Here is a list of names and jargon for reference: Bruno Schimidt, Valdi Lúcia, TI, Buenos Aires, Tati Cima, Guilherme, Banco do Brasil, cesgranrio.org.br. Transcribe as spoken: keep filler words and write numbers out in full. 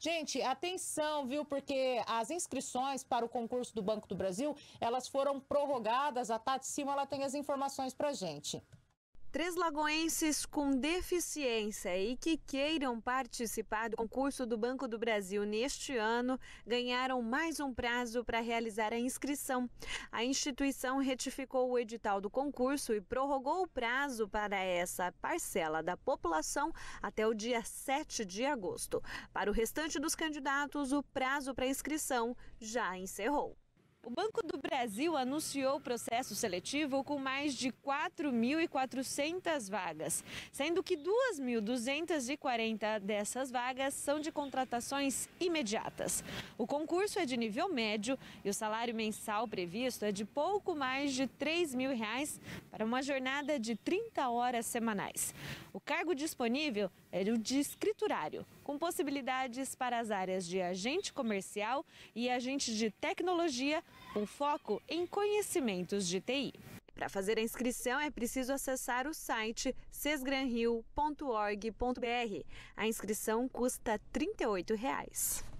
Gente, atenção, viu? Porque as inscrições para o concurso do Banco do Brasil, elas foram prorrogadas. A Tati Cima, ela tem as informações para a gente. Três lagoenses com deficiência e que queiram participar do concurso do Banco do Brasil neste ano ganharam mais um prazo para realizar a inscrição. A instituição retificou o edital do concurso e prorrogou o prazo para essa parcela da população até o dia sete de agosto. Para o restante dos candidatos, o prazo para inscrição já encerrou. O Banco do Brasil anunciou o processo seletivo com mais de quatro mil e quatrocentas vagas, sendo que duas mil duzentas e quarenta dessas vagas são de contratações imediatas. O concurso é de nível médio e o salário mensal previsto é de pouco mais de três mil reais para uma jornada de trinta horas semanais. O cargo disponível é o de escriturário, com possibilidades para as áreas de agente comercial e agente de tecnologia, com foco em conhecimentos de T I. Para fazer a inscrição é preciso acessar o site cesgranrio ponto org ponto br. A inscrição custa trinta e oito reais.